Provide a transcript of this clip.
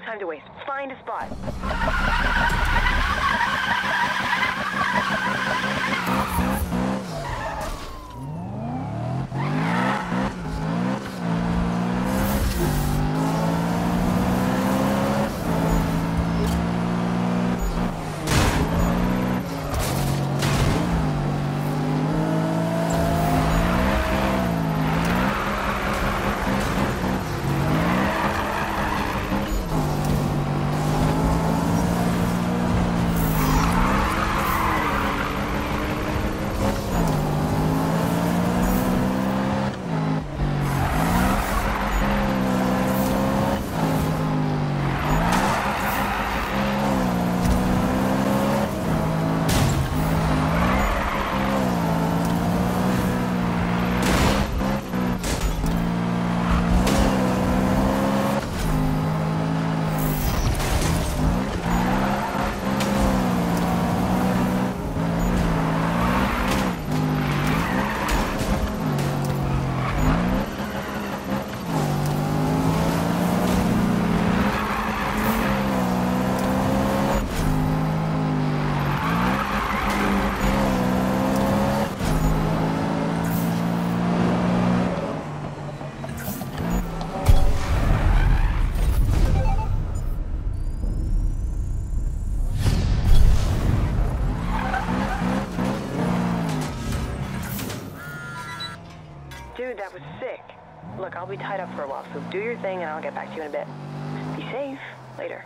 No time to waste. Find a spot. Dude, that was sick. Look, I'll be tied up for a while, so do your thing and I'll get back to you in a bit. Be safe. Later.